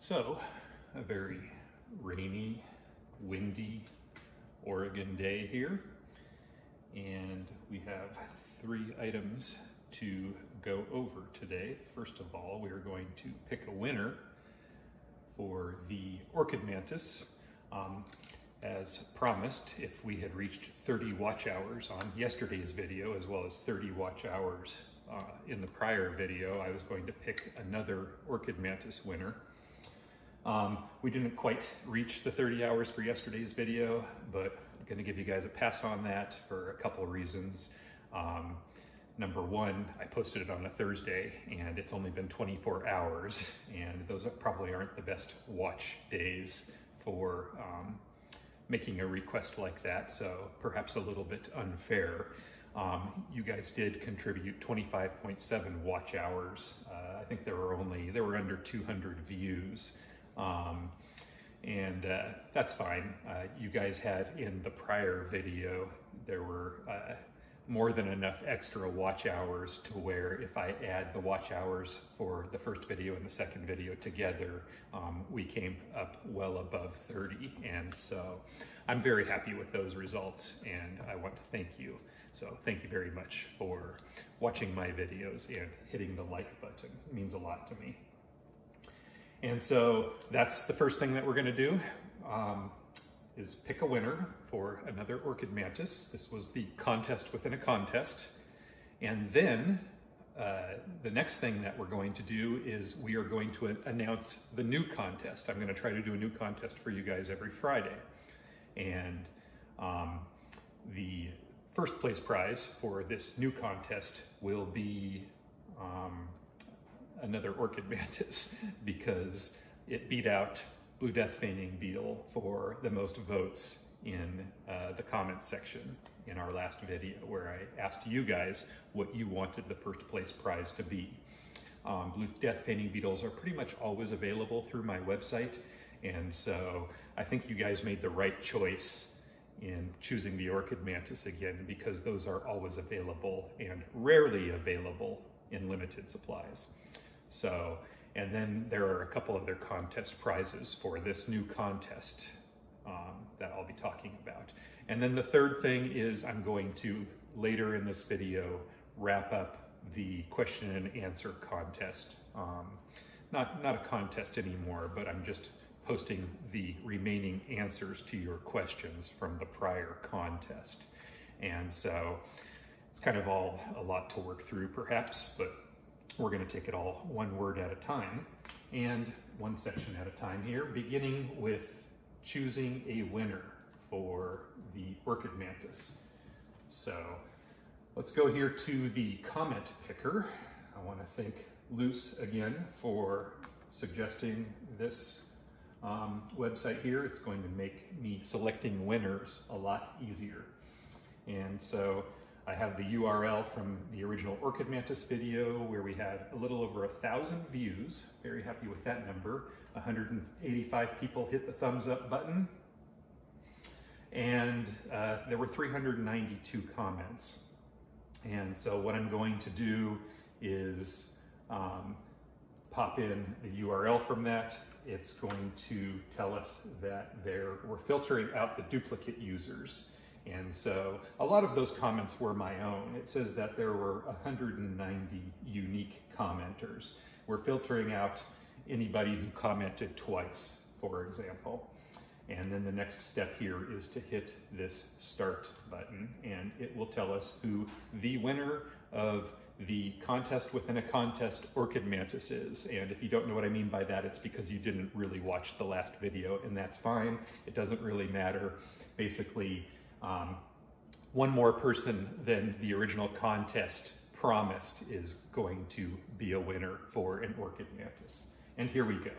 So, a very rainy, windy Oregon day here, and we have three items to go over today. First of all, we are going to pick a winner for the Orchid Mantis. As promised, if we had reached 30 watch hours on yesterday's video, as well as 30 watch hours in the prior video, I was going to pick another Orchid Mantis winner. We didn't quite reach the 30 hours for yesterday's video, but I'm going to give you guys a pass on that for a couple reasons. Number one, I posted it on a Thursday, and it's only been 24 hours, and those probably aren't the best watch days for making a request like that, so perhaps a little bit unfair. You guys did contribute 25.7 watch hours. I think there were under 200 views, and that's fine. You guys had in the prior video, there were more than enough extra watch hours to where if I add the watch hours for the first video and the second video together, we came up well above 30. And so I'm very happy with those results, and I want to thank you. So thank you very much for watching my videos and hitting the like button. It means a lot to me. And so that's the first thing that we're gonna do. Is pick a winner for another Orchid Mantis. This was the contest within a contest. And then the next thing that we're going to do is we are going to announce the new contest. I'm going to try to do a new contest for you guys every Friday. And the first place prize for this new contest will be another Orchid Mantis, because it beat out Blue Death Feigning Beetle for the most votes in the comments section in our last video, where I asked you guys what you wanted the first place prize to be. Blue Death Feigning Beetles are pretty much always available through my website, and so I think you guys made the right choice in choosing the Orchid Mantis again, because those are always available and rarely available in limited supplies. So. And then there are a couple other contest prizes for this new contest that I'll be talking about. And then the third thing is I'm going to, later in this video, wrap up the question and answer contest. Not a contest anymore, but I'm just posting the remaining answers to your questions from the prior contest. And so it's kind of all a lot to work through perhaps, but we're going to take it all one word at a time and one section at a time here, beginning with choosing a winner for the Orchid Mantis. So let's go here to the comment picker. I want to thank Luce again for suggesting this website here. It's going to make me selecting winners a lot easier. And so I have the URL from the original Orchid Mantis video, where we had a little over 1,000 views. Very happy with that number. 185 people hit the thumbs up button. And there were 392 comments. And so what I'm going to do is pop in the URL from that. It's going to tell us that we're filtering out the duplicate users. And so a lot of those comments were my own. It says that there were 190 unique commenters. We're filtering out anybody who commented twice, for example. And then the next step here is to hit this start button, and it will tell us who the winner of the contest within a contest Orchid Mantis is. And if you don't know what I mean by that, it's because you didn't really watch the last video, and that's fine. It doesn't really matter. Basically, one more person than the original contest promised is going to be a winner for an Orchid Mantis. And here we go.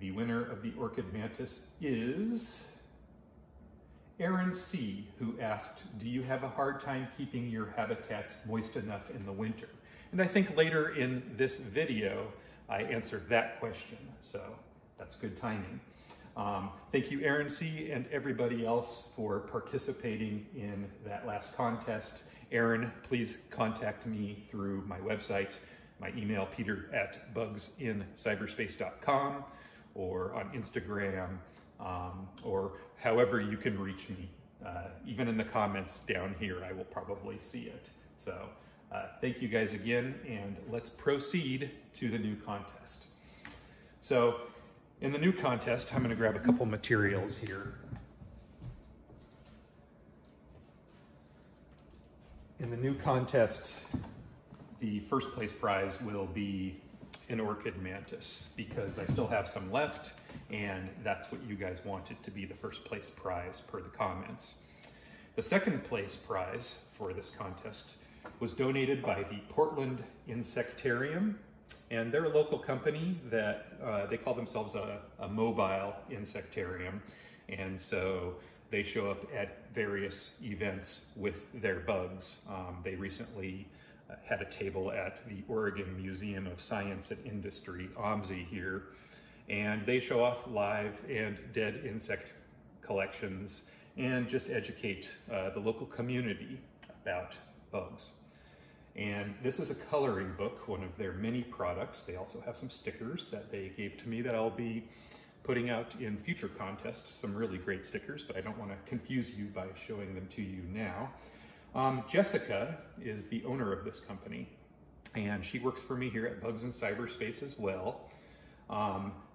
The winner of the Orchid Mantis is Aaron C., who asked, "Do you have a hard time keeping your habitats moist enough in the winter?" And I think later in this video, I answered that question. So that's good timing. Thank you, Aaron C., and everybody else for participating in that last contest. Aaron, please contact me through my website my email, peter@bugsincyberspace.com, or on Instagram, or however you can reach me. Even in the comments down here, I will probably see it. So thank you guys again, and let's proceed to the new contest. So in the new contest, I'm gonna grab a couple materials here. In the new contest, the first place prize will be an orchid mantis, because I still have some left, and that's what you guys wanted to be the first place prize per the comments. The second place prize for this contest was donated by the Portland Insectarium, and they're a local company that they call themselves a mobile insectarium, and so they show up at various events with their bugs. They recently had a table at the Oregon Museum of Science and Industry, OMSI, here, and they show off live and dead insect collections and just educate the local community about bugs. And this is a coloring book, one of their many products. They also have some stickers that they gave to me that I'll be putting out in future contests, some really great stickers, but I don't want to confuse you by showing them to you now. Jessica is the owner of this company, and she works for me here at Bugs in Cyberspace as well.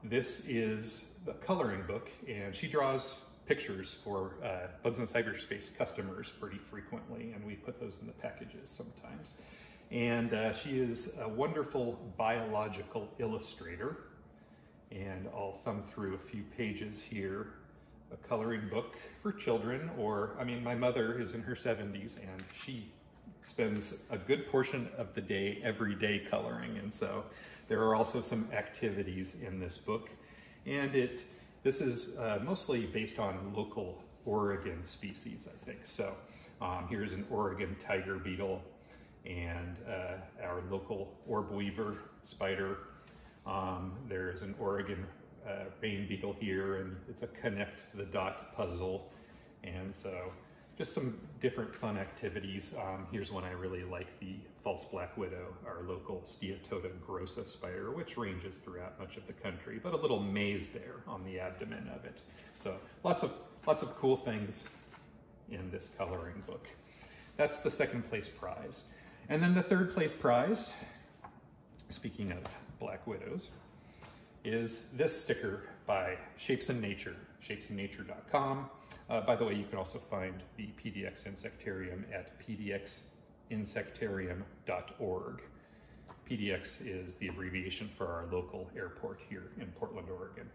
This is the coloring book, and she draws pictures for Bugs in Cyberspace customers pretty frequently, and we put those in the packages sometimes. And she is a wonderful biological illustrator. And I'll thumb through a few pages here. A coloring book for children, or, I mean, my mother is in her 70s and she spends a good portion of the day every day coloring. And so there are also some activities in this book. And this is mostly based on local Oregon species, I think. So here's an Oregon tiger beetle and our local orb weaver spider. There's an Oregon rain beetle here, and it's a connect the dot puzzle. And so just some different fun activities. Here's one I really like, the false black widow, our local Steatota grossa spider, which ranges throughout much of the country, but a little maze there on the abdomen of it. So lots of cool things in this coloring book. That's the second place prize. And then the third place prize, speaking of black widows, is this sticker by Shapes and Nature, shapesandnature.com. By the way, you can also find the PDX Insectarium at pdxinsectarium.org. PDX is the abbreviation for our local airport here in Portland, Oregon.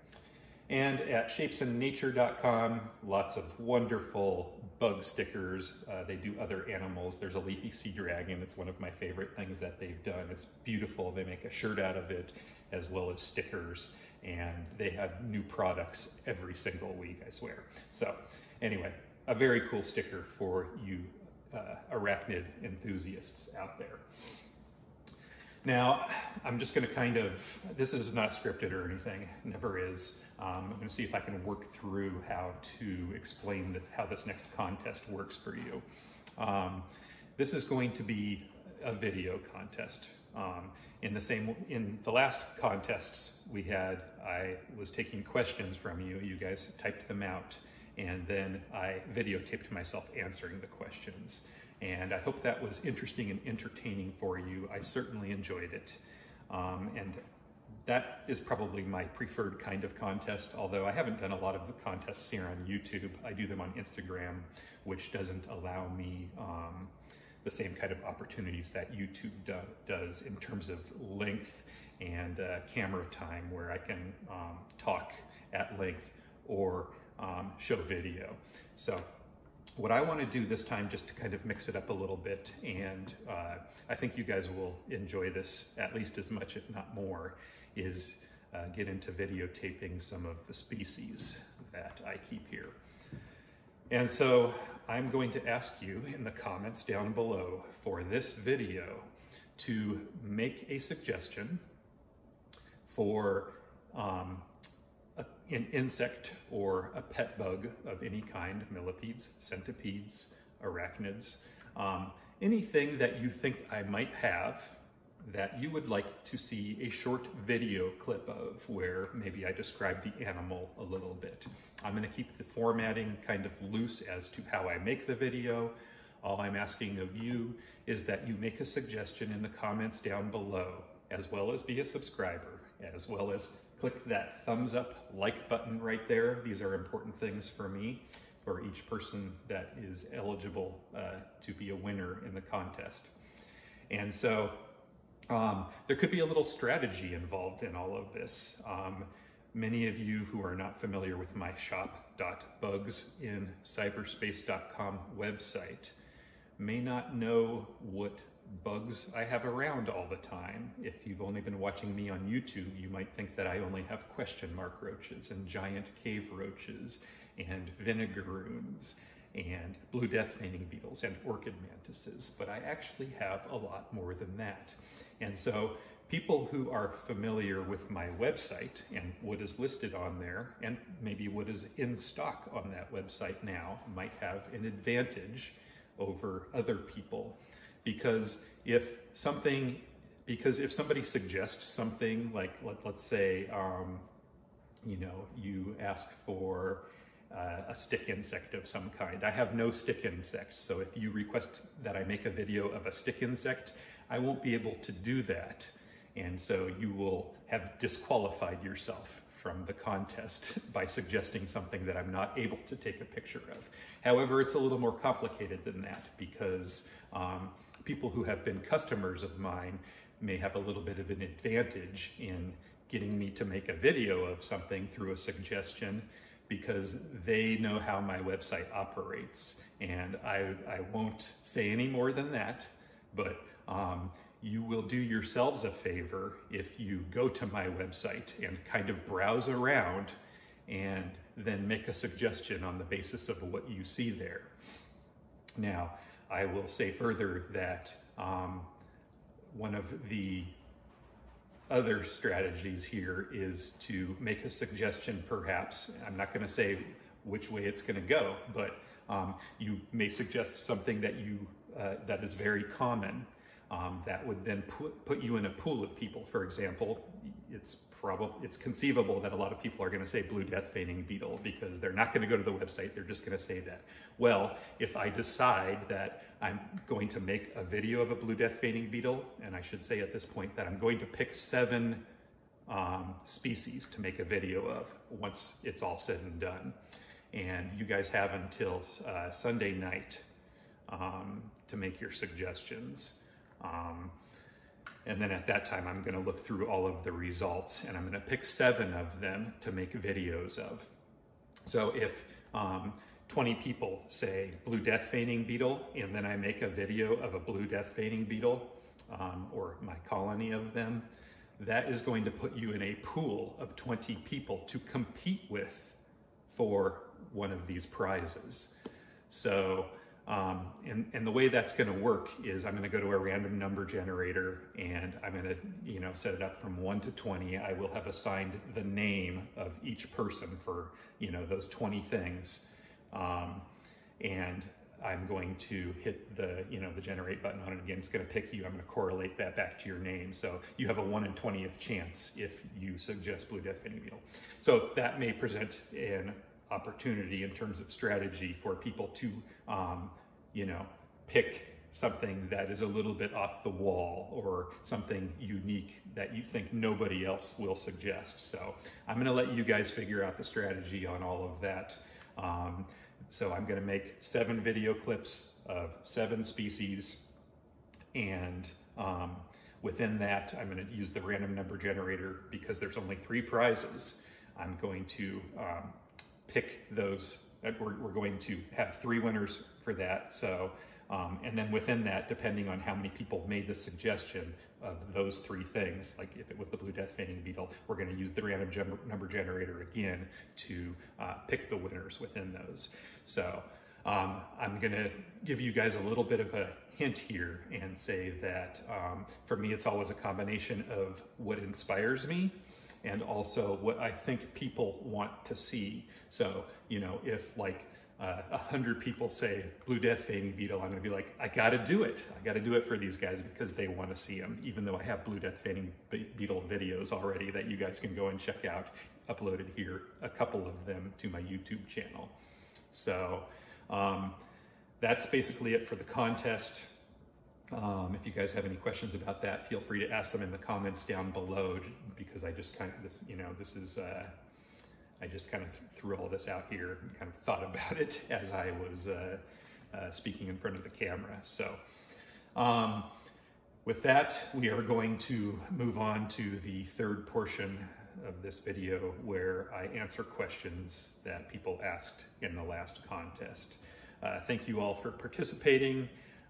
And at shapesandnature.com, lots of wonderful bug stickers. They do other animals. There's a leafy sea dragon. It's one of my favorite things that they've done. It's beautiful. They make a shirt out of it, as well as stickers. And they have new products every single week, I swear. So anyway, a very cool sticker for you arachnid enthusiasts out there. Now, I'm just gonna kind of, this is not scripted or anything, never is. I'm gonna see if I can work through how to explain how this next contest works for you. This is going to be a video contest. In the last contests we had, I was taking questions from you, you guys typed them out, and then I videotaped myself answering the questions. And I hope that was interesting and entertaining for you. I certainly enjoyed it. And that is probably my preferred kind of contest, although I haven't done a lot of the contests here on YouTube. I do them on Instagram, which doesn't allow me the same kind of opportunities that YouTube does in terms of length and camera time, where I can talk at length or show video. So what I want to do this time, just to kind of mix it up a little bit, and I think you guys will enjoy this at least as much, if not more, is get into videotaping some of the species that I keep here. And so I'm going to ask you in the comments down below for this video to make a suggestion for an insect or a pet bug of any kind, millipedes, centipedes, arachnids, anything that you think I might have that you would like to see a short video clip of, where maybe I describe the animal a little bit. I'm going to keep the formatting kind of loose as to how I make the video. All I'm asking of you is that you make a suggestion in the comments down below, as well as be a subscriber, as well as click that thumbs up like button right there. These are important things for me, for each person that is eligible to be a winner in the contest. And so there could be a little strategy involved in all of this. Many of you who are not familiar with my shop.bugsincyberspace.com website may not know what bugs I have around all the time. If you've only been watching me on YouTube, you might think that I only have question mark roaches and giant cave roaches and vinegaroons and blue death feigning beetles and orchid mantises, but I actually have a lot more than that. And so people who are familiar with my website and what is listed on there, and maybe what is in stock on that website now, might have an advantage over other people. Because if somebody suggests something, like let's say, you know, you ask for a stick insect of some kind. I have no stick insects, so if you request that I make a video of a stick insect, I won't be able to do that. And so you will have disqualified yourself from the contest by suggesting something that I'm not able to take a picture of. However, it's a little more complicated than that, because people who have been customers of mine may have a little bit of an advantage in getting me to make a video of something through a suggestion, because they know how my website operates. And I won't say any more than that, but you will do yourselves a favor if you go to my website and kind of browse around and then make a suggestion on the basis of what you see there. Now, I will say further that one of the other strategies here is to make a suggestion, perhaps. I'm not going to say which way it's going to go, but you may suggest something that you that is very common. That would then put you in a pool of people. For example, it's conceivable that a lot of people are going to say blue death feigning beetle, because they're not going to go to the website, they're just going to say that. Well, if I decide that I'm going to make a video of a blue death feigning beetle, and I should say at this point that I'm going to pick 7 species to make a video of once it's all said and done. And you guys have until Sunday night to make your suggestions. And then at that time, I'm going to look through all of the results, and I'm going to pick 7 of them to make videos of. So if 20 people say blue death feigning beetle, and then I make a video of a blue death feigning beetle, or my colony of them, that is going to put you in a pool of 20 people to compete with for one of these prizes. So and the way that's going to work is I'm going to go to a random number generator, and I'm going to, you know, set it up from 1 to 20. I will have assigned the name of each person for, you know, those 20 things. And I'm going to hit the, you know, the generate button on it again. It's going to pick you. I'm going to correlate that back to your name. So you have a 1/20th chance if you suggest blue death feigning beetle. So that may present an opportunity in terms of strategy for people to, you know, pick something that is a little bit off the wall or something unique that you think nobody else will suggest. So I'm going to let you guys figure out the strategy on all of that. So I'm going to make 7 video clips of 7 species, and within that, I'm going to use the random number generator because there's only 3 prizes. I'm going to pick those. We're going to have 3 winners for that. So, and then within that, depending on how many people made the suggestion of those 3 things, like if it was the blue death feigning beetle, we're going to use the random number generator again to pick the winners within those. So I'm going to give you guys a little bit of a hint here and say that for me, it's always a combination of what inspires me and also what I think people want to see. So, you know, if like 100 people say Blue Death Feigning Beetle, I'm going to be like, I got to do it. I got to do it for these guys because they want to see them, even though I have Blue Death Feigning Beetle videos already that you guys can go and check out, uploaded here, a couple of them to my YouTube channel. So that's basically it for the contest. If you guys have any questions about that, feel free to ask them in the comments down below, because I just kind of, I just kind of threw all this out here and kind of thought about it as I was speaking in front of the camera. So with that, we are going to move on to the third portion of this video where I answer questions that people asked in the last contest. Thank you all for participating.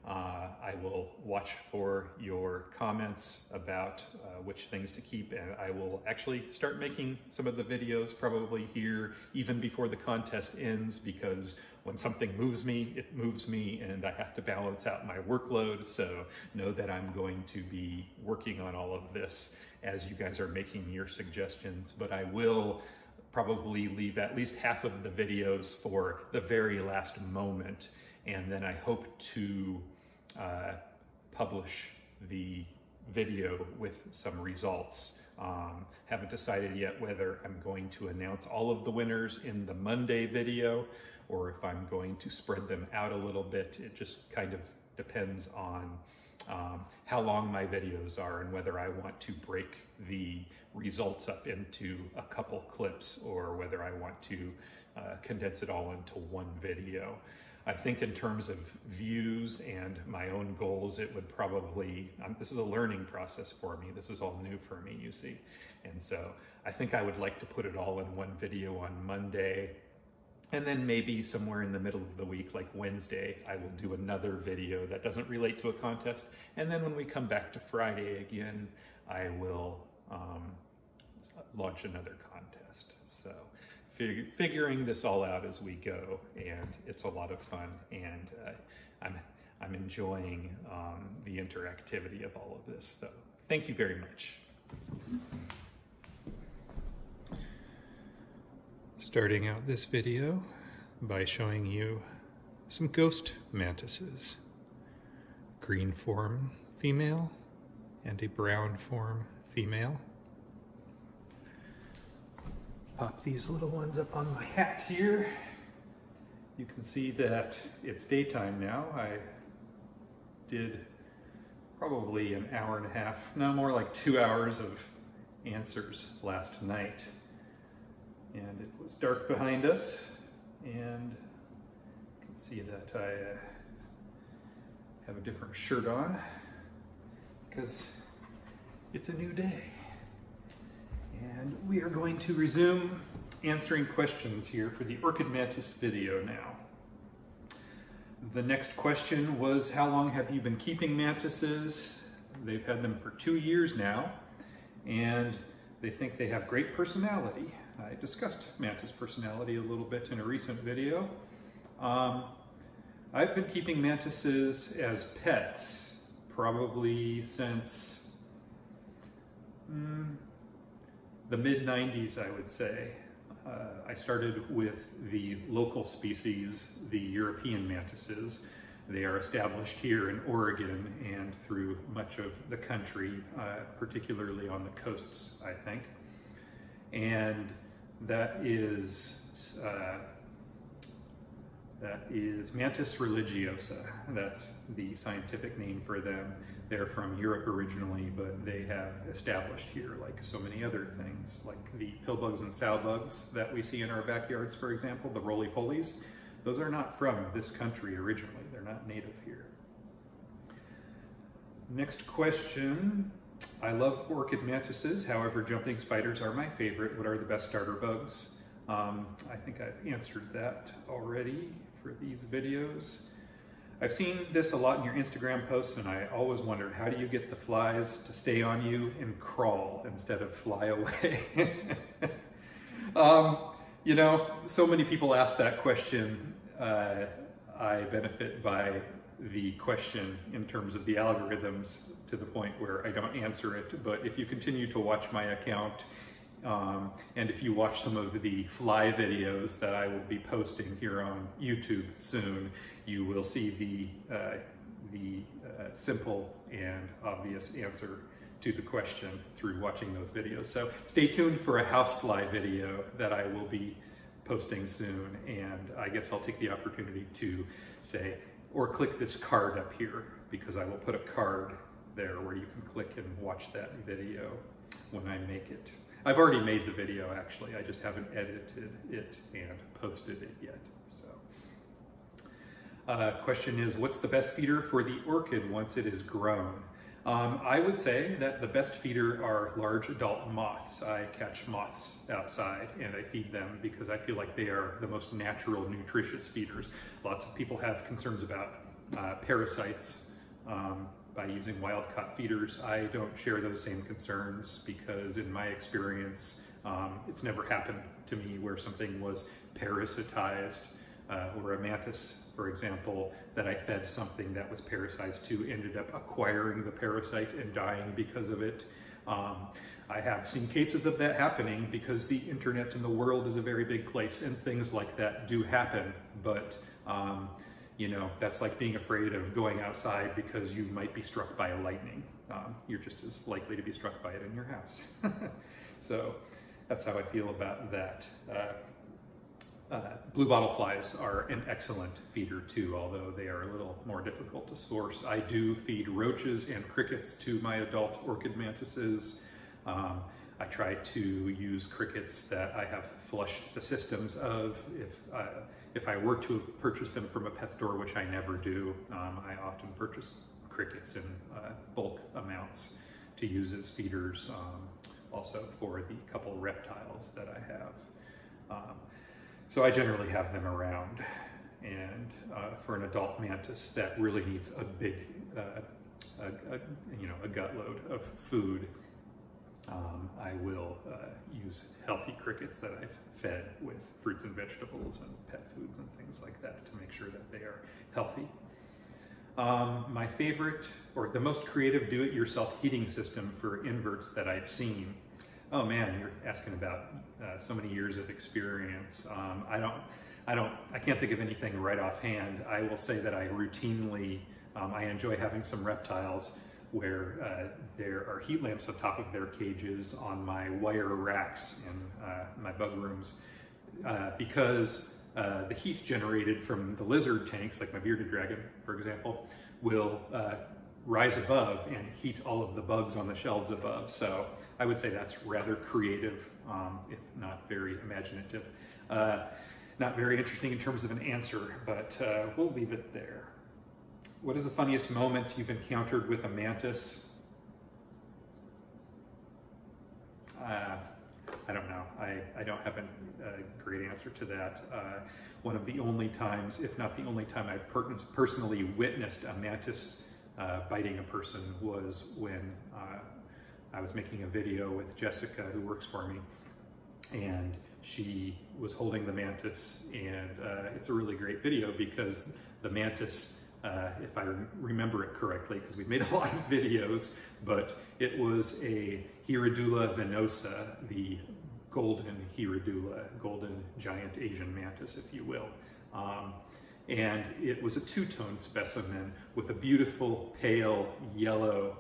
I will watch for your comments about which things to keep, and I will actually start making some of the videos probably here even before the contest ends, because when something moves me, it moves me, and I have to balance out my workload. So know that I'm going to be working on all of this as you guys are making your suggestions, but I will probably leave at least half of the videos for the very last moment. And then I hope to publish the video with some results. Haven't decided yet whether I'm going to announce all of the winners in the Monday video or if I'm going to spread them out a little bit. It just kind of depends on how long my videos are and whether I want to break the results up into a couple clips or whether I want to condense it all into one video. I think in terms of views and my own goals, it would probably, this is a learning process for me. This is all new for me, you see. And so I think I would like to put it all in one video on Monday. And then maybe somewhere in the middle of the week, like Wednesday, I will do another video that doesn't relate to a contest. And then when we come back to Friday again, I will launch another contest. So figuring this all out as we go, and it's a lot of fun, and I'm enjoying the interactivity of all of this. So thank you very much. Starting out this video by showing you some ghost mantises. Green form female and a brown form female. Pop these little ones up on my hat here. You can see that it's daytime now. I did probably an hour and a half, no, more like 2 hours of answers last night. And it was dark behind us. And you can see that I have a different shirt on because it's a new day. And we are going to resume answering questions here for the Orchid Mantis video now. The next question was, how long have you been keeping mantises? They've had them for 2 years now, and they think they have great personality. I discussed mantis personality a little bit in a recent video. I've been keeping mantises as pets probably since the mid-90s, I would say. I started with the local species, the European mantises. They are established here in Oregon and through much of the country, particularly on the coasts, I think. And that is Mantis religiosa. That's the scientific name for them. They're from Europe originally, but they have established here like so many other things, like the pill bugs and sow bugs that we see in our backyards, for example, the roly-polies. Those are not from this country originally. They're not native here. Next question. I love orchid mantises. However, jumping spiders are my favorite. What are the best starter bugs? I think I've answered that already for these videos. I've seen this a lot in your Instagram posts, and I always wondered, how do you get the flies to stay on you and crawl instead of fly away? You know, so many people ask that question. I benefit by the question in terms of the algorithms to the point where I don't answer it, but if you continue to watch my account, And if you watch some of the fly videos that I will be posting here on YouTube soon, you will see the simple and obvious answer to the question through watching those videos. So stay tuned for a housefly video that I will be posting soon, and I guess I'll take the opportunity to say, or click this card up here, because I will put a card there where you can click and watch that video when I make it. I've already made the video, actually. I just haven't edited it and posted it yet. So, question is, what's the best feeder for the orchid once it is grown? I would say that the best feeder are large adult moths. I catch moths outside and I feed them because I feel like they are the most natural, nutritious feeders. Lots of people have concerns about parasites by using wild-caught feeders. I don't share those same concerns because in my experience, it's never happened to me where something was parasitized. Or a mantis, for example, that I fed something that was parasitized to, ended up acquiring the parasite and dying because of it. I have seen cases of that happening because the internet and the world is a very big place and things like that do happen, but you know, that's like being afraid of going outside because you might be struck by lightning. You're just as likely to be struck by it in your house. So that's how I feel about that. Blue bottle flies are an excellent feeder too, although they are a little more difficult to source. I do feed roaches and crickets to my adult orchid mantises. I try to use crickets that I have flushed the systems of. If I were to purchase them from a pet store, which I never do, I often purchase crickets in bulk amounts to use as feeders, also for the couple reptiles that I have. So I generally have them around, and for an adult mantis that really needs a big, a gut load of food, I will use healthy crickets that I've fed with fruits and vegetables and pet foods and things like that to make sure that they are healthy. My favorite, or the most creative do-it-yourself heating system for inverts that I've seen. Oh man, you're asking about so many years of experience. I can't think of anything right offhand. I will say that I routinely, I enjoy having some reptiles where there are heat lamps on top of their cages on my wire racks in my bug rooms, because the heat generated from the lizard tanks, like my bearded dragon, for example, will rise above and heat all of the bugs on the shelves above. So I would say that's rather creative, if not very imaginative. Not very interesting in terms of an answer, but we'll leave it there. What is the funniest moment you've encountered with a mantis? I don't know. I don't have a great answer to that. One of the only times, if not the only time, I've personally witnessed a mantis biting a person was when I was making a video with Jessica, who works for me, and she was holding the mantis, and it's a really great video because the mantis, if I remember it correctly, because we've made a lot of videos, but it was a Hierodula venosa, the golden Hierodula, golden giant Asian mantis, if you will. And it was a two-tone specimen with a beautiful pale yellow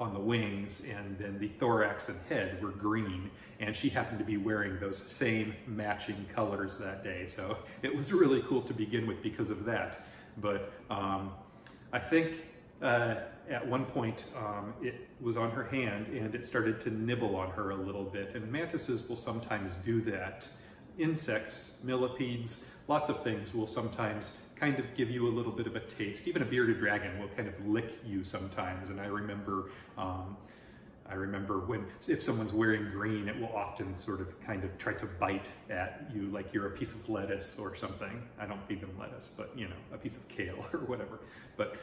on the wings, and then the thorax and head were green, and she happened to be wearing those same matching colors that day, so it was really cool to begin with because of that. But I think at one point it was on her hand and it started to nibble on her a little bit, and mantises will sometimes do that. Insects, millipedes, lots of things will sometimes kind of give you a little bit of a taste. Even a bearded dragon will kind of lick you sometimes. And I remember when, if someone's wearing green, it will often sort of kind of try to bite at you like you're a piece of lettuce or something. I don't feed them lettuce, but you know, a piece of kale or whatever. But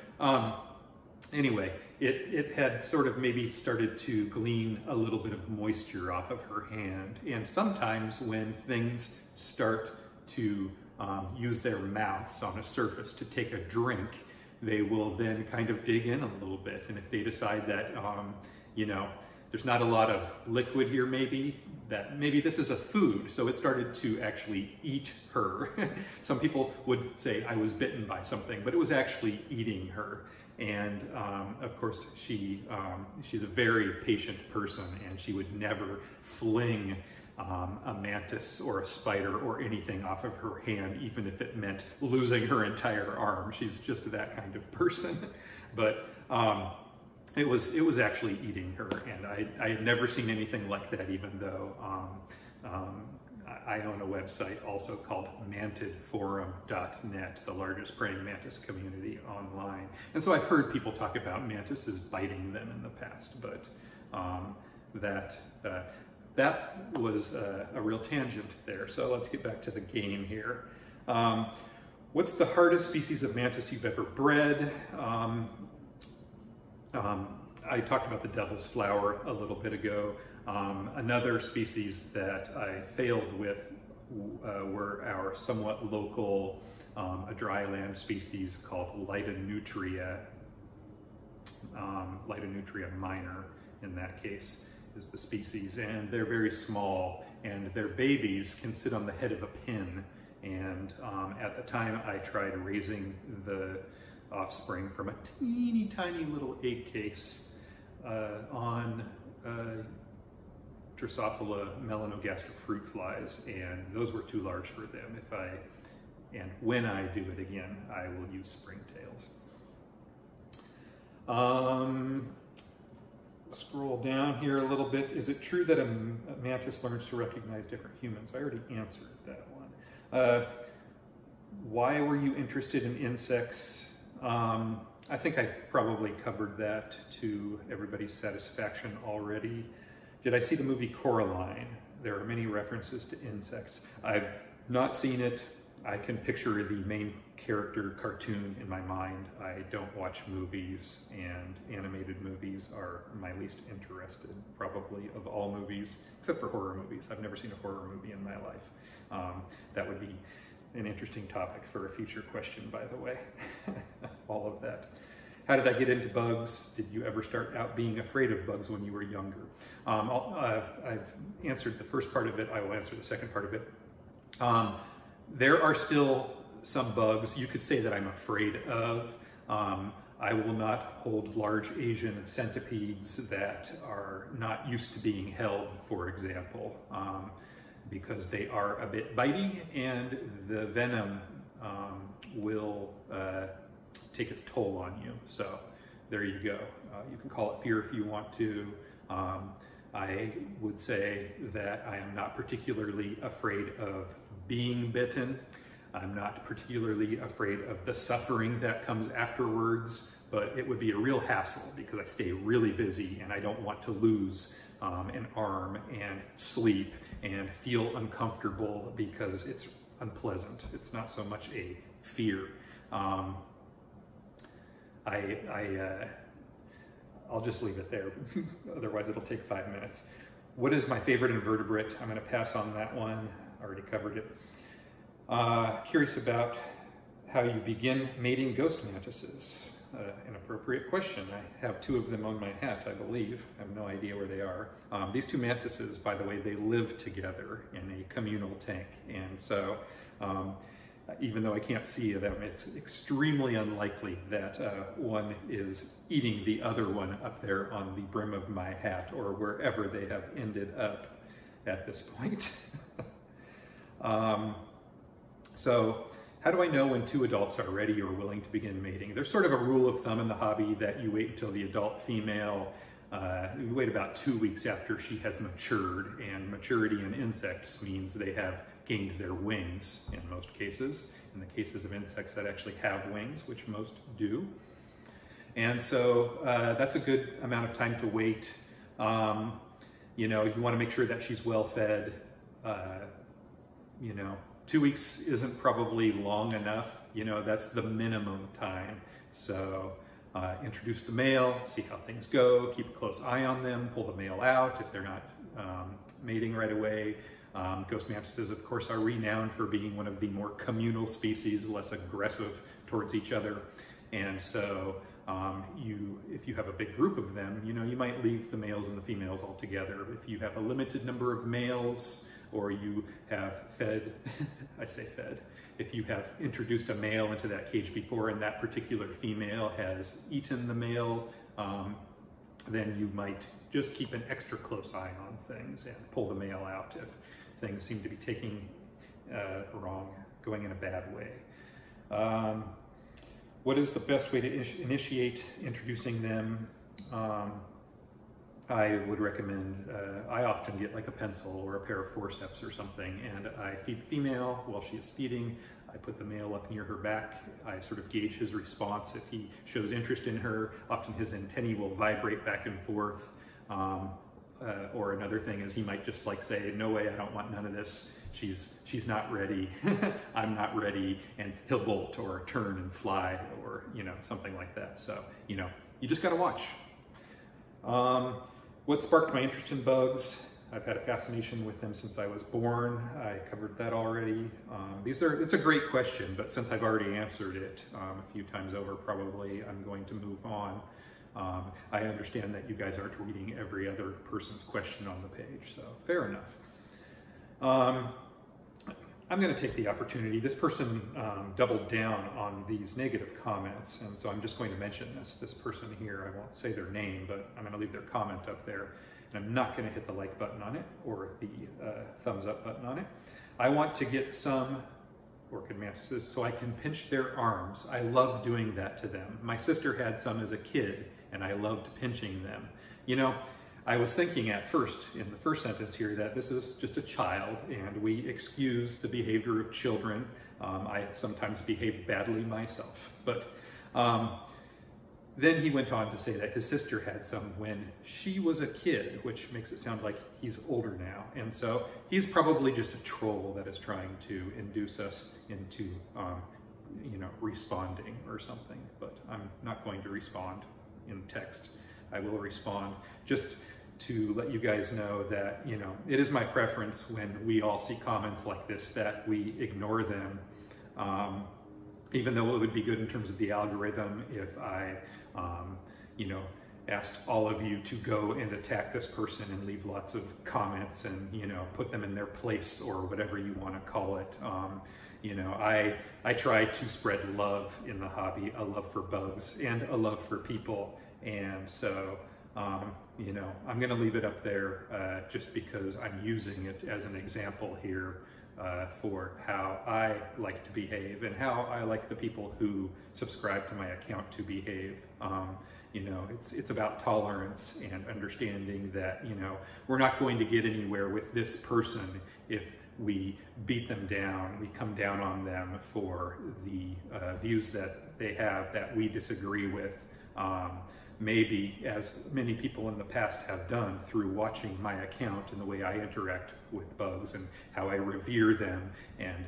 anyway, it had sort of maybe started to glean a little bit of moisture off of her hand. And sometimes when things start to use their mouths on a surface to take a drink, they will then kind of dig in a little bit. And if they decide that, you know, There's not a lot of liquid here maybe, that maybe this is a food, so it started to actually eat her. Some people would say I was bitten by something, but it was actually eating her. And of course, she's a very patient person, and she would never fling a mantis or a spider or anything off of her hand, even if it meant losing her entire arm. She's just that kind of person. But it was actually eating her, and I had never seen anything like that, even though I own a website also called mantidforum.net, the largest praying mantis community online. And so I've heard people talk about mantises biting them in the past, but that was a real tangent there. So let's get back to the game here. What's the hardest species of mantis you've ever bred? I talked about the devil's flower a little bit ago. Another species that I failed with were our somewhat local dryland species called Lydonutria minor, in that case, is the species. And they're very small, and their babies can sit on the head of a pin. And at the time I tried raising the offspring from a teeny tiny little egg case on Drosophila melanogaster fruit flies, and those were too large for them. If I, and when I do it again, I will use springtails. Scroll down here a little bit. Is it true that a mantis learns to recognize different humans? I already answered that one. Why were you interested in insects? I think I probably covered that to everybody's satisfaction already. Did I see the movie Coraline? There are many references to insects. I've not seen it. I can picture the main character cartoon in my mind. I don't watch movies, and animated movies are my least interested, probably, of all movies, except for horror movies. I've never seen a horror movie in my life. That would be an interesting topic for a future question, by the way, all of that. How did I get into bugs? Did you ever start out being afraid of bugs when you were younger? I've answered the first part of it. I will answer the second part of it. There are still some bugs you could say that I'm afraid of. I will not hold large Asian centipedes that are not used to being held, for example, because they are a bit bitey, and the venom will take its toll on you. So there you go. You can call it fear if you want to. I would say that I am not particularly afraid of being bitten. I'm not particularly afraid of the suffering that comes afterwards, but it would be a real hassle because I stay really busy, and I don't want to lose an arm and sleep and feel uncomfortable because it's unpleasant. It's not so much a fear. I'll just leave it there, otherwise it'll take 5 minutes. What is my favorite invertebrate? I'm gonna pass on that one, already covered it. Curious about how you begin mating ghost mantises. An appropriate question. I have two of them on my hat, I believe. I have no idea where they are. These two mantises, by the way, they live together in a communal tank, and so even though I can't see them, it's extremely unlikely that one is eating the other one up there on the brim of my hat or wherever they have ended up at this point. So how do I know when two adults are ready or willing to begin mating? There's sort of a rule of thumb in the hobby that you wait until the adult female, you wait about 2 weeks after she has matured, and maturity in insects means they have gained their wings in most cases, in the cases of insects that actually have wings, which most do. And so that's a good amount of time to wait. You know, you want to make sure that she's well fed. You know, 2 weeks isn't probably long enough. You know, that's the minimum time. So introduce the male, see how things go, keep a close eye on them, pull the male out if they're not mating right away. Ghost mantises, of course, are renowned for being one of the more communal species, less aggressive towards each other. And so If you have a big group of them, you might leave the males and the females all together. If you have a limited number of males, or you have fed, I say fed, if you have introduced a male into that cage before and that particular female has eaten the male, then you might just keep an extra close eye on things and pull the male out if things seem to be taking going in a bad way. What is the best way to initiate introducing them? I would recommend, I often get like a pencil or a pair of forceps or something, and I feed the female while she is feeding. I put the male up near her back. I sort of gauge his response. If he shows interest in her, often his antennae will vibrate back and forth. Or another thing is he might just like say, no way, I don't want none of this. She's not ready, I'm not ready, and he'll bolt or turn and fly or, something like that. So, you just gotta watch. What sparked my interest in bugs? I've had a fascination with them since I was born. I covered that already. It's a great question, but since I've already answered it a few times over, probably I'm going to move on. I understand that you guys aren't reading every other person's question on the page, so fair enough. I'm going to take the opportunity. This person doubled down on these negative comments, and so I'm just going to mention this person here. I won't say their name, but I'm going to leave their comment up there, and I'm not going to hit the like button on it or the thumbs up button on it. I want to get some orchid mantises so I can pinch their arms. I love doing that to them. My sister had some as a kid, and I loved pinching them. I was thinking at first, in the first sentence here, that this is just a child and we excuse the behavior of children. I sometimes behave badly myself. But then he went on to say that his sister had some when she was a kid, which makes it sound like he's older now. And so he's probably just a troll that is trying to induce us into, responding or something. But I'm not going to respond in text. I will respond just to let you guys know that, it is my preference when we all see comments like this that we ignore them, even though it would be good in terms of the algorithm if I, asked all of you to go and attack this person and leave lots of comments and, put them in their place or whatever you want to call it. I try to spread love in the hobby, a love for bugs and a love for people. And so, I'm going to leave it up there just because I'm using it as an example here for how I like to behave and how I like the people who subscribe to my account to behave. It's about tolerance and understanding that, we're not going to get anywhere with this person if we beat them down, we come down on them for the views that they have that we disagree with. Maybe, as many people in the past have done through watching my account and the way I interact with bugs and how I revere them, and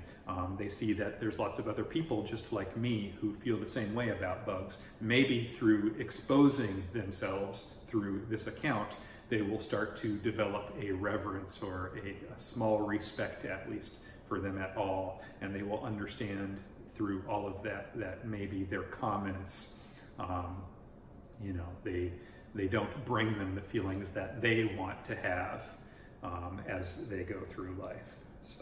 they see that there's lots of other people just like me who feel the same way about bugs. Maybe through exposing themselves through this account, they will start to develop a reverence or a small respect, at least, for them at all, and they will understand through all of that that maybe their comments they don't bring them the feelings that they want to have as they go through life. So,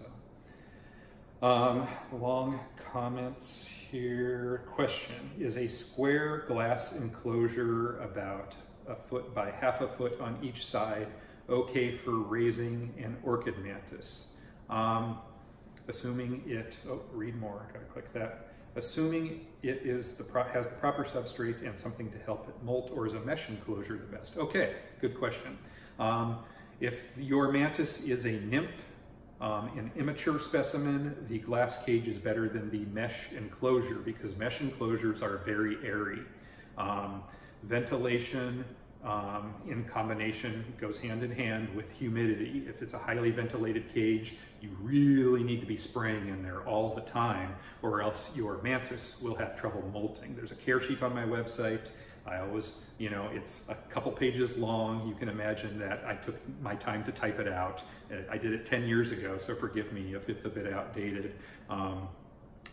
long comments here. Question, is a square glass enclosure about 1 foot by 1/2 foot on each side okay for raising an orchid mantis? Assuming it, oh, read more, gotta click that. Assuming it is has the proper substrate and something to help it molt, or is a mesh enclosure the best? Okay, good question. If your mantis is a nymph, an immature specimen, the glass cage is better than the mesh enclosure because mesh enclosures are very airy. Ventilation in combination goes hand in hand with humidity. If it's a highly ventilated cage, you really need to be spraying in there all the time, or else your mantis will have trouble molting. There's a care sheet on my website. I always, it's a couple pages long. You can imagine that I took my time to type it out. I did it 10 years ago, so forgive me if it's a bit outdated.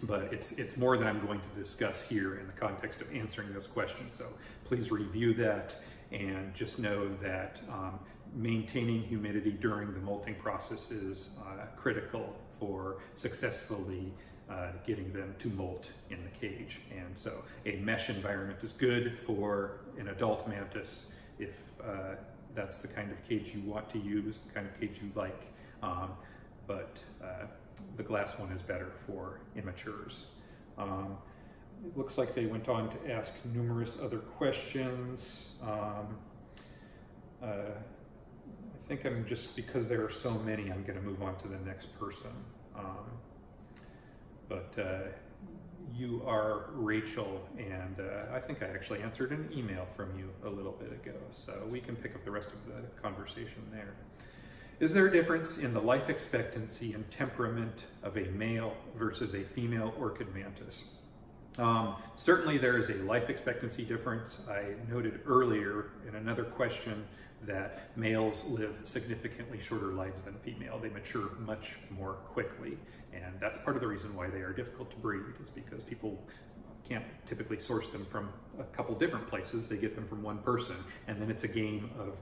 but it's more than I'm going to discuss here in the context of answering this question. So please review that, and just know that maintaining humidity during the molting process is critical for successfully getting them to molt in the cage. And so a mesh environment is good for an adult mantis if that's the kind of cage you want to use, the kind of cage you like, but the glass one is better for immatures. It looks like they went on to ask numerous other questions. I think I'm just, because there are so many, I'm going to move on to the next person. You are Rachel, and I think I actually answered an email from you a little bit ago, so we can pick up the rest of the conversation there. Is there a difference in the life expectancy and temperament of a male versus a female orchid mantis? Certainly there is a life expectancy difference. I noted earlier in another question that males live significantly shorter lives than female. They mature much more quickly, and that's part of the reason why they are difficult to breed, is because people can't typically source them from a couple different places. They get them from one person, and then it's a game of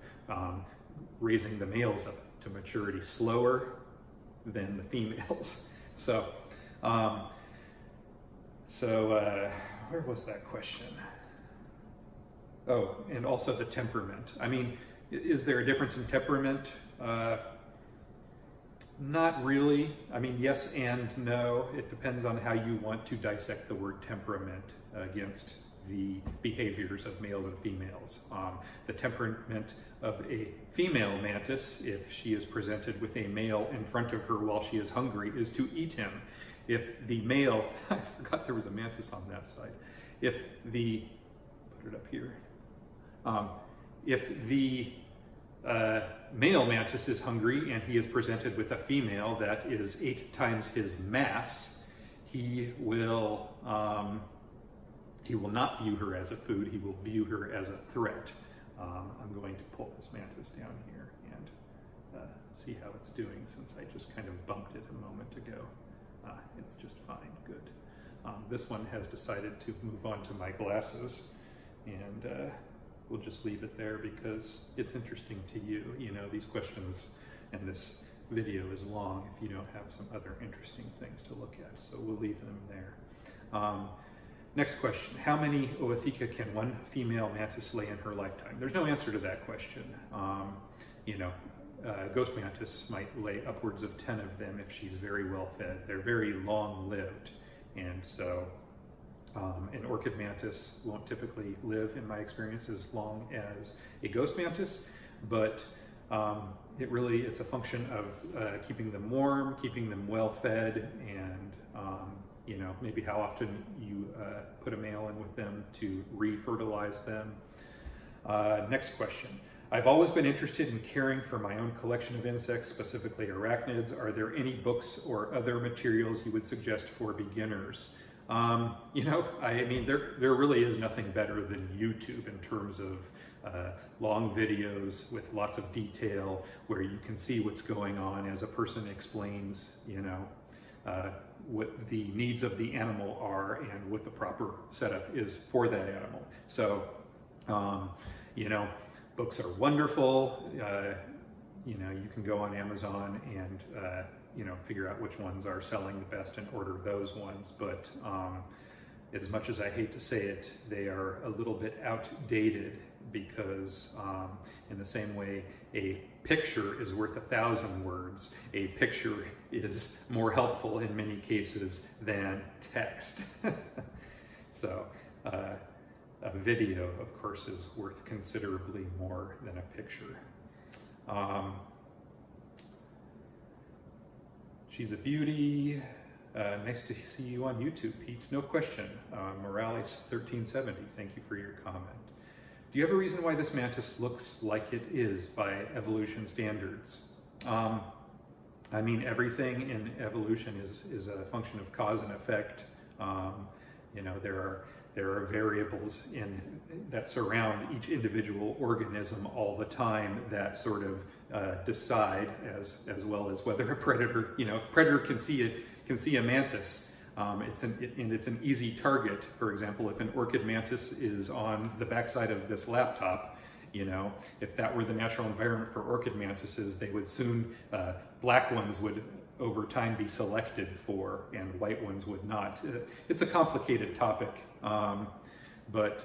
raising the males up to maturity slower than the females. So, where was that question? Oh, and also the temperament. I mean, is there a difference in temperament? Not really. I mean, yes and no. It depends on how you want to dissect the word temperament against the behaviors of males and females. The temperament of a female mantis, if she is presented with a male in front of her while she is hungry, is to eat him. If the male, I forgot there was a mantis on that side. If the, put it up here. If the male mantis is hungry and he is presented with a female that is 8 times his mass, he will not view her as a food, he will view her as a threat. I'm going to pull this mantis down here and see how it's doing, since I just kind of bumped it a moment ago. It's just fine, good. This one has decided to move on to my glasses, and we'll just leave it there because it's interesting to you. You know, these questions and this video is long if you don't have some other interesting things to look at, so we'll leave them there. Next question, how many Ootheca can one female mantis lay in her lifetime? There's no answer to that question. Ghost mantis might lay upwards of 10 of them if she's very well fed. They're very long lived, and so an orchid mantis won't typically live, in my experience, as long as a ghost mantis, but it's a function of keeping them warm, keeping them well fed, and maybe how often you put a male in with them to re-fertilize them. Next question. I've always been interested in caring for my own collection of insects, specifically arachnids. Are there any books or other materials you would suggest for beginners? There really is nothing better than YouTube in terms of long videos with lots of detail where you can see what's going on as a person explains, what the needs of the animal are and what the proper setup is for that animal. So, books are wonderful. You can go on Amazon and figure out which ones are selling the best and order those ones. But as much as I hate to say it, they are a little bit outdated because in the same way a picture is worth 1,000 words, a picture is more helpful in many cases than text. So, a video, of course, is worth considerably more than a picture. She's a beauty. Nice to see you on YouTube, Pete. No question. Morales 1370, thank you for your comment. Do you have a reason why this mantis looks like it is by evolution standards? Everything in evolution is a function of cause and effect. There are variables that surround each individual organism all the time that sort of decide, as well as whether a predator, if a predator can see a mantis, It's an easy target. For example, if an orchid mantis is on the backside of this laptop, you know, if that were the natural environment for orchid mantises, they would soon, black ones would over time be selected for and white ones would not. It's a complicated topic, but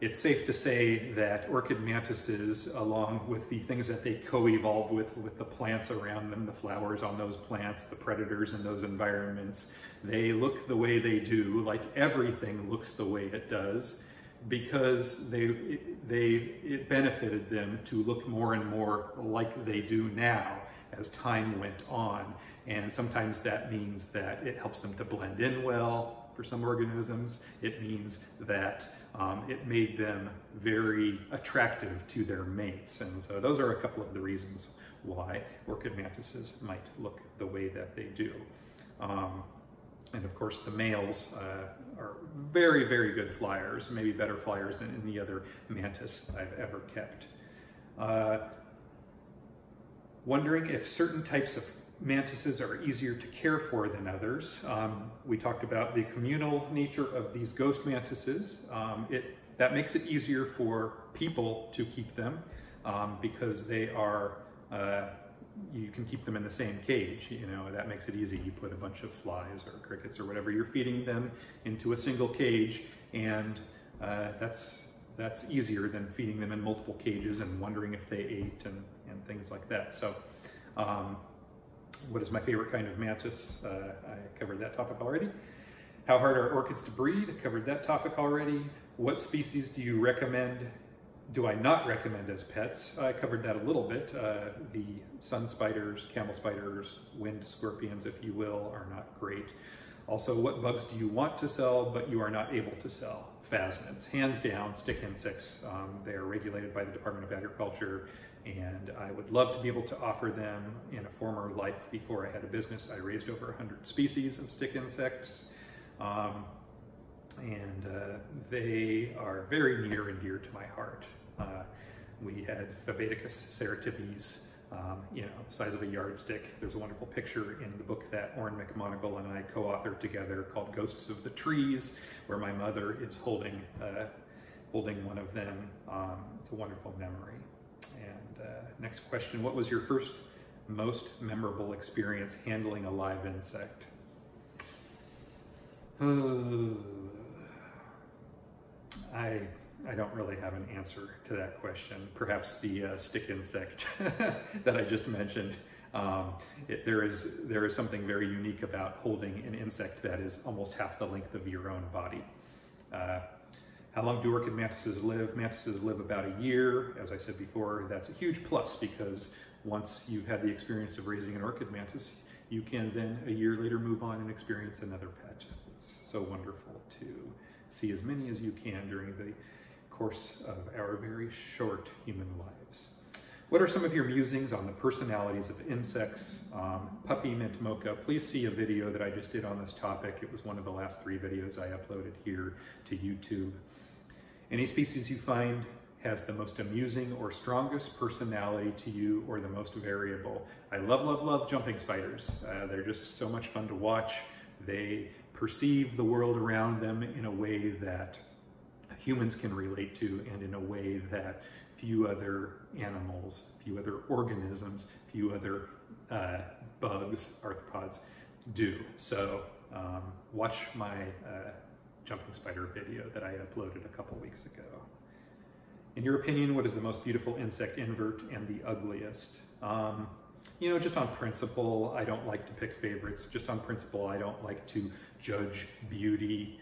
it's safe to say that orchid mantises, along with the things that they co-evolve with the plants around them, the flowers on those plants, the predators in those environments, they look the way they do, like everything looks the way it does, because it benefited them to look more and more like they do now as time went on. And sometimes that means that it helps them to blend in well. For some organisms, it means that it made them very attractive to their mates. And so those are a couple of the reasons why orchid mantises might look the way that they do. And of course, the males are very, very good flyers, maybe better flyers than any other mantis I've ever kept. Wondering if certain types of mantises are easier to care for than others. We talked about the communal nature of these ghost mantises. That makes it easier for people to keep them because they are, you can keep them in the same cage, you know, that makes it easy. You put a bunch of flies or crickets or whatever you're feeding them into a single cage, and that's easier than feeding them in multiple cages and wondering if they ate and things like that. So, what is my favorite kind of mantis? I covered that topic already. How hard are orchids to breed? I covered that topic already. What species do you recommend? Do I not recommend as pets? I covered that a little bit. The sun spiders, camel spiders, wind scorpions, if you will, are not great. Also, what bugs do you want to sell but you are not able to sell? Phasmids, hands down, stick insects. They are regulated by the Department of Agriculture, and I would love to be able to offer them. In a former life, before I had a business, I raised over 100 species of stick insects, and they are very near and dear to my heart. We had Phobeticus ceratippes, you know, size of a yardstick. There's a wonderful picture in the book that Orrin McMonigle and I co-authored together called Ghosts of the Trees, where my mother is holding, holding one of them. It's a wonderful memory. And next question, what was your first most memorable experience handling a live insect? I don't really have an answer to that question. Perhaps the stick insect that I just mentioned. There is something very unique about holding an insect that is almost half the length of your own body. How long do orchid mantises live? Mantises live about a year. As I said before, that's a huge plus, because once you've had the experience of raising an orchid mantis, you can then a year later move on and experience another pet. It's so wonderful to see as many as you can during the course of our very short human lives. What are some of your musings on the personalities of insects? Puppy Mint Mocha, please see a video that I just did on this topic. It was one of the last 3 videos I uploaded here to YouTube. Any species you find has the most amusing or strongest personality to you, or the most variable? I love jumping spiders. They're just so much fun to watch. They perceive the world around them in a way that humans can relate to, and in a way that few other animals, few other organisms, few other bugs, arthropods do. So watch my jumping spider video that I uploaded a couple weeks ago. In your opinion, what is the most beautiful insect invert and the ugliest? You know, just on principle, I don't like to pick favorites. Just on principle, I don't like to judge beauty.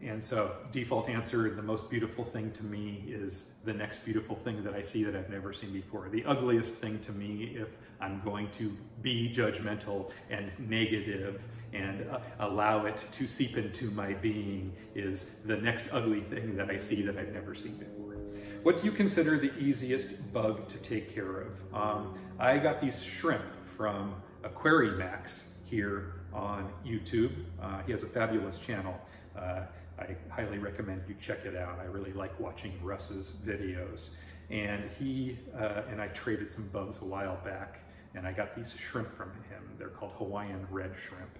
And so, default answer, the most beautiful thing to me is the next beautiful thing that I see that I've never seen before. The ugliest thing to me, if I'm going to be judgmental and negative and allow it to seep into my being, is the next ugly thing that I see that I've never seen before. What do you consider the easiest bug to take care of? I got these shrimp from Aquarimax here on YouTube. He has a fabulous channel. I highly recommend you check it out. I really like watching Russ's videos. And he and I traded some bugs a while back, and I got these shrimp from him. They're called Hawaiian red shrimp.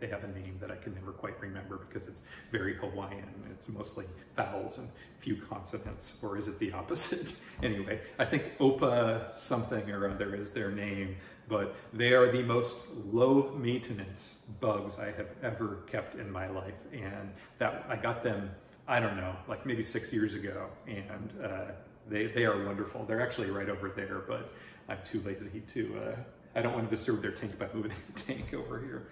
They have a name that I can never quite remember because it's very Hawaiian. It's mostly vowels and few consonants, or is it the opposite? Anyway, I think Opa something or other is their name, but they are the most low maintenance bugs I have ever kept in my life. And that I got them, I don't know, like maybe 6 years ago. And they are wonderful. They're actually right over there, but I'm too lazy to, I don't want to disturb their tank by moving the tank over here.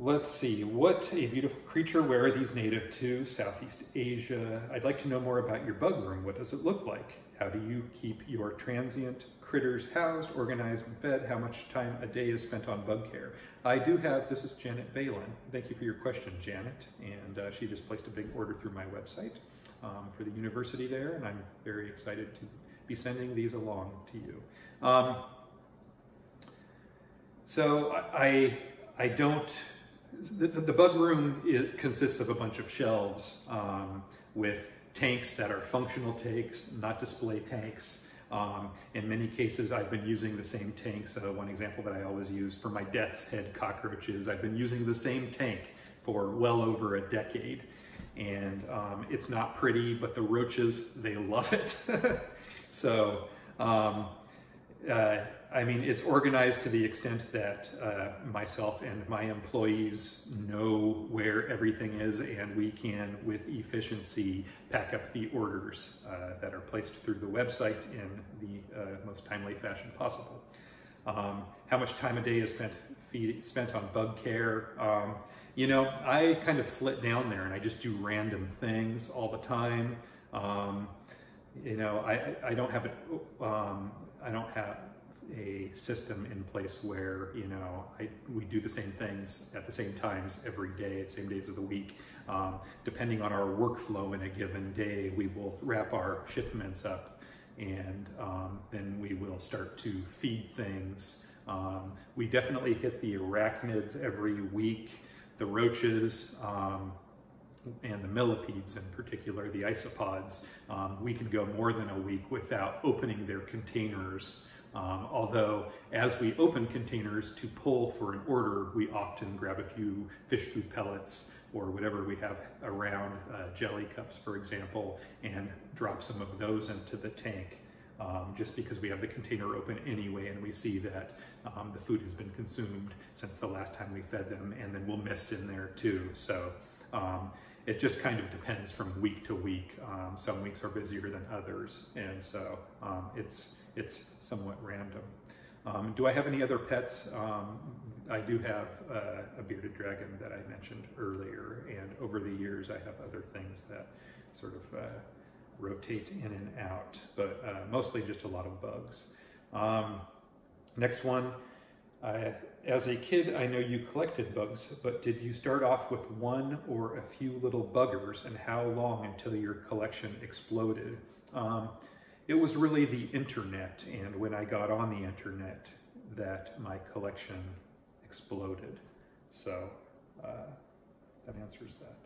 Let's see, what a beautiful creature. Where are these native to? Southeast Asia. I'd like to know more about your bug room. What does it look like? How do you keep your transient critters housed, organized, and fed? How much time a day is spent on bug care? I do have, this is Janet Balin. Thank you for your question, Janet. And she just placed a big order through my website for the university there, and I'm very excited to be sending these along to you. So I don't, the bug room, it consists of a bunch of shelves with tanks that are functional tanks, not display tanks. In many cases, I've been using the same tank. So one example that I always use for my death's head cockroaches, I've been using the same tank for well over a decade. And it's not pretty, but the roaches, they love it. So, I mean, it's organized to the extent that myself and my employees know where everything is, and we can, with efficiency, pack up the orders that are placed through the website in the most timely fashion possible. How much time a day is spent on bug care? You know, I kind of flit down there and I just do random things all the time. You know, I don't have a, I don't have a system in place where, you know, we do the same things at the same times every day, at the same days of the week. Depending on our workflow in a given day, we will wrap our shipments up, and then we will start to feed things. We definitely hit the arachnids every week, the roaches, and the millipedes in particular, the isopods. We can go more than a week without opening their containers. Although as we open containers to pull for an order, we often grab a few fish food pellets or whatever we have around, jelly cups, for example, and drop some of those into the tank. Just because we have the container open anyway, and we see that the food has been consumed since the last time we fed them, and then we'll mist in there too. So it just kind of depends from week to week. Some weeks are busier than others, and so it's somewhat random. Do I have any other pets? I do have a bearded dragon that I mentioned earlier, and over the years I have other things that sort of rotate in and out, but mostly just a lot of bugs. Next one. As a kid, I know you collected bugs, but did you start off with one or a few little buggers, and how long until your collection exploded? It was really the internet, and when I got on the internet, that my collection exploded. So that answers that.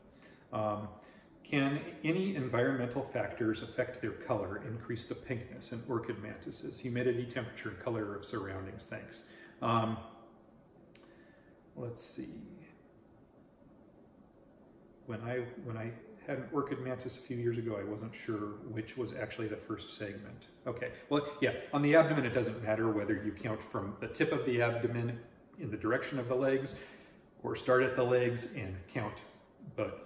Can any environmental factors affect their color, increase the pinkness in orchid mantises? Humidity, temperature, and color of surroundings, thanks. Let's see. When I had an orchid mantis a few years ago, I wasn't sure which was actually the first segment. Okay, well, yeah, on the abdomen, it doesn't matter whether you count from the tip of the abdomen in the direction of the legs, or start at the legs and count, but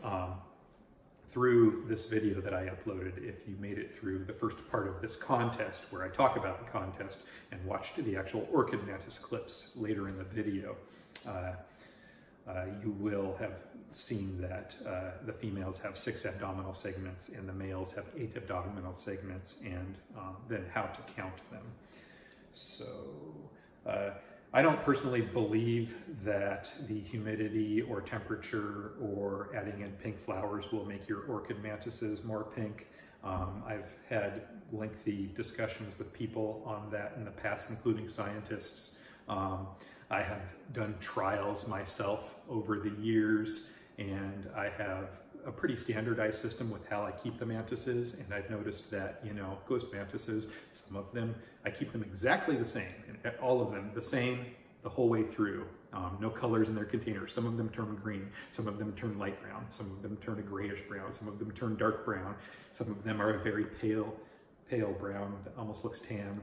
through this video that I uploaded, if you made it through the first part of this contest where I talk about the contest and watched the actual orchid mantis clips later in the video, you will have seen that the females have 6 abdominal segments and the males have 8 abdominal segments, and then how to count them. So I don't personally believe that the humidity or temperature or adding in pink flowers will make your orchid mantises more pink. I've had lengthy discussions with people on that in the past, including scientists. I have done trials myself over the years, and I have a pretty standardized system with how I keep the mantises, and I've noticed that, you know, ghost mantises, some of them, I keep them exactly the same, and all of them the same, the whole way through. No colors in their container. Some of them turn green, some of them turn light brown, some of them turn a grayish brown, some of them turn dark brown, some of them are a very pale brown that almost looks tan,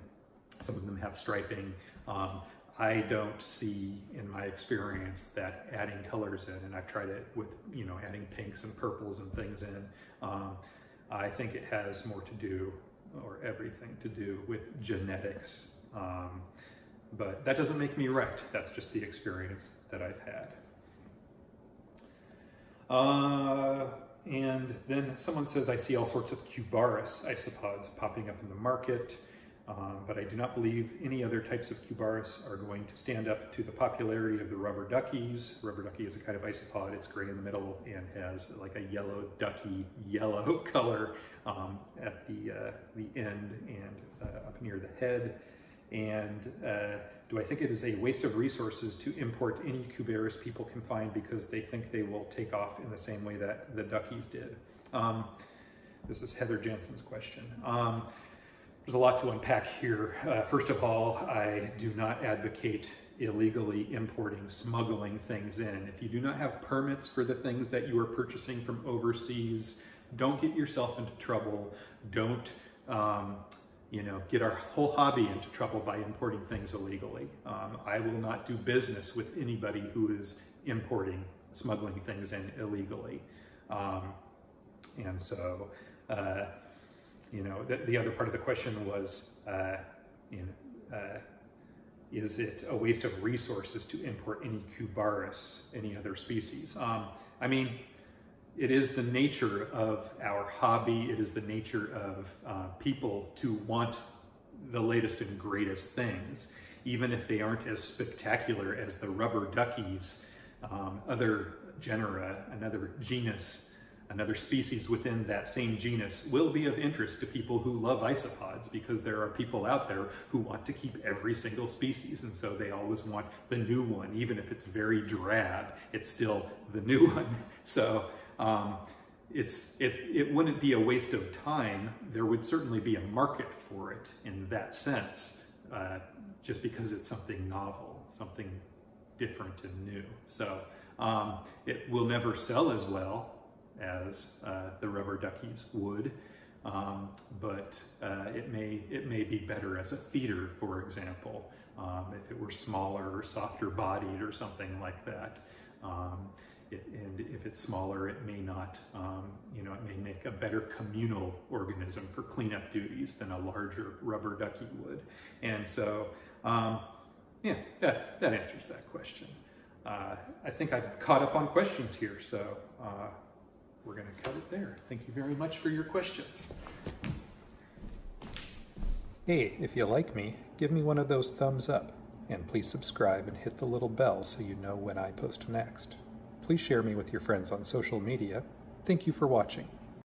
some of them have striping. I don't see in my experience that adding colors in, and I've tried it with, you know, adding pinks and purples and things in. I think it has more to do, or everything to do, with genetics. But that doesn't make me right. That's just the experience that I've had. And then someone says, I see all sorts of Cubaris isopods popping up in the market, but I do not believe any other types of Cubaris are going to stand up to the popularity of the rubber duckies. Rubber ducky is a kind of isopod. It's gray in the middle and has like a yellow ducky yellow color at the end and up near the head. And do I think it is a waste of resources to import any Cubaris people can find because they think they will take off in the same way that the duckies did? This is Heather Jensen's question. There's a lot to unpack here. First of all, I do not advocate illegally importing, smuggling things in. If you do not have permits for the things that you are purchasing from overseas, don't get yourself into trouble. Don't, you know, get our whole hobby into trouble by importing things illegally. I will not do business with anybody who is importing, smuggling things in illegally. And so, you know, the other part of the question was, you know, is it a waste of resources to import any Cubaris, any other species? I mean, it is the nature of our hobby, it is the nature of people to want the latest and greatest things, even if they aren't as spectacular as the rubber duckies, other genera, another genus, another species within that same genus will be of interest to people who love isopods, because there are people out there who want to keep every single species, and so they always want the new one. Even if it's very drab, it's still the new one. So it wouldn't be a waste of time. There would certainly be a market for it in that sense, just because it's something novel, something different and new. So it will never sell as well as the rubber duckies would, but it may be better as a feeder, for example, if it were smaller or softer bodied or something like that. And if it's smaller, it may not, you know, it may make a better communal organism for cleanup duties than a larger rubber ducky would. And so, yeah, that answers that question. I think I've caught up on questions here, so we're going to cut it there. Thank you very much for your questions. Hey, if you like me, give me one of those thumbs up, and please subscribe and hit the little bell so you know when I post next. Please share me with your friends on social media. Thank you for watching.